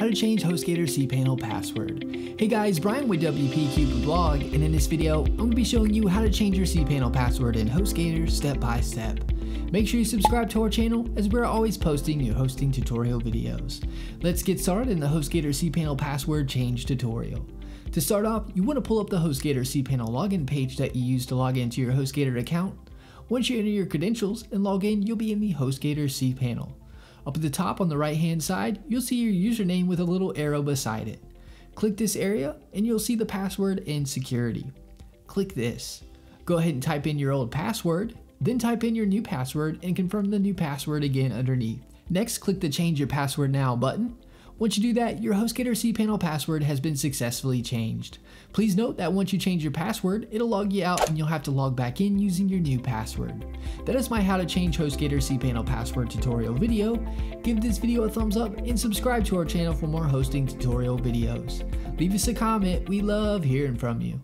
How to change Hostgator cPanel password. Hey guys, Brian with WP Cupid Blog, and in this video, I'm going to be showing you how to change your cPanel password in Hostgator step by step. Make sure you subscribe to our channel as we're always posting new hosting tutorial videos. Let's get started in the Hostgator cPanel password change tutorial. To start off, you want to pull up the Hostgator cPanel login page that you use to log into your Hostgator account. Once you enter your credentials and log in, you'll be in the Hostgator cPanel. Up at the top on the right hand side, you'll see your username with a little arrow beside it. Click this area and you'll see the password and security. Click this. Go ahead and type in your old password, then type in your new password and confirm the new password again underneath. Next, click the Change Your Password Now button. Once you do that, your Hostgator cPanel password has been successfully changed. Please note that once you change your password, it'll log you out and you'll have to log back in using your new password. That is my How to Change Hostgator cPanel Password tutorial video. Give this video a thumbs up and subscribe to our channel for more hosting tutorial videos. Leave us a comment. We love hearing from you.